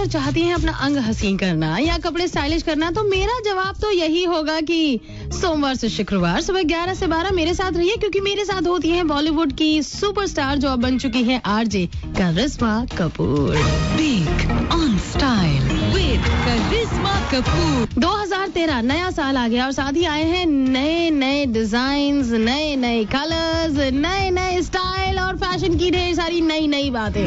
अगर चाहती हैं अपना अंग हसीन करना या कपड़े स्टाइलिश करना तो मेरा जवाब तो यही होगा कि सोमवार से शुक्रवार सुबह 11 से 12 मेरे साथ रहिए, क्योंकि मेरे साथ होती हैं बॉलीवुड की सुपरस्टार जो अब बन चुकी हैं RJ Karishma Kapoor. Big on style with Karishma Kapoor. 2013 नया साल आ गया और साथ ही आए हैं नए नए डिजाइन्स, नए नए कलर्स, नए नए स्टाइल और फैशन की ढेर सारी नई नई बातें।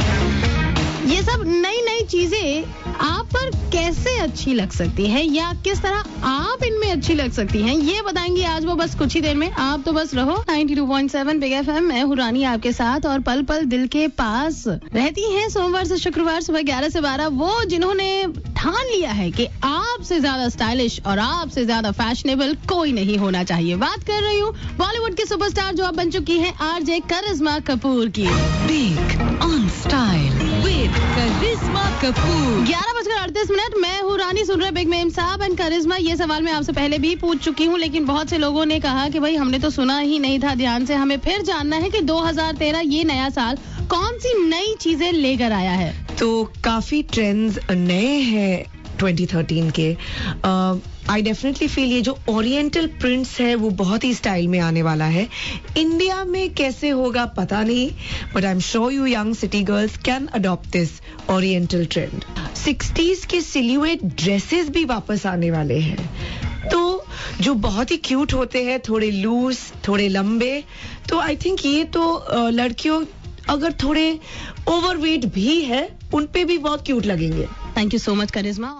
ये सब नई नई चीजें आप पर कैसे अच्छी लग सकती है या किस तरह आप इनमें अच्छी लग सकती हैं, ये बताएंगे आज वो बस कुछ ही देर में। आप तो बस रहो 92.7 बिग एफएम में। हुरानी आपके साथ और पल पल दिल के पास रहती हैं। सोमवार से शुक्रवार सुबह 11 से 12 वो जिन्होंने ठान लिया है कि आपसे ज्यादा स्टाइलिश और आपसे ज्यादा फैशनेबल कोई नहीं होना चाहिए। बात कर रही हूँ बॉलीवुड की सुपरस्टार जो अब बन चुकी है आरजे करिश्मा कपूर की। Big on style with Karishma Kapoor. 11:38 मैं हूँ रानी, सुन रहे बिग मेमसाब एंड करिश्मा। ये सवाल मैं आपसे पहले भी पूछ चुकी हूँ, लेकिन बहुत से लोगों ने कहा कि भाई हमने तो सुना ही नहीं था। ध्यान से हमें फिर जानना है कि 2013 ये नया साल कौन सी नई चीजें लेकर आया है। तो काफी ट्रेंड्स नए हैं 2013 के। आई डेफिनेटली फील ये जो ओरिएंटल प्रिंट्स है वो बहुत ही स्टाइल में आने वाला है। इंडिया में कैसे होगा पता नहीं, but I am sure you young city girls can adopt this oriental trend. 60s के सिल्यूएट ड्रेसेस भी वापस आने वाले हैं, तो जो बहुत ही क्यूट होते हैं, थोड़े लूज थोड़े लंबे। तो आई थिंक ये तो लड़कियों अगर थोड़े ओवरवेट भी है उन पे भी बहुत क्यूट लगेंगे। Thank you so much Karishma.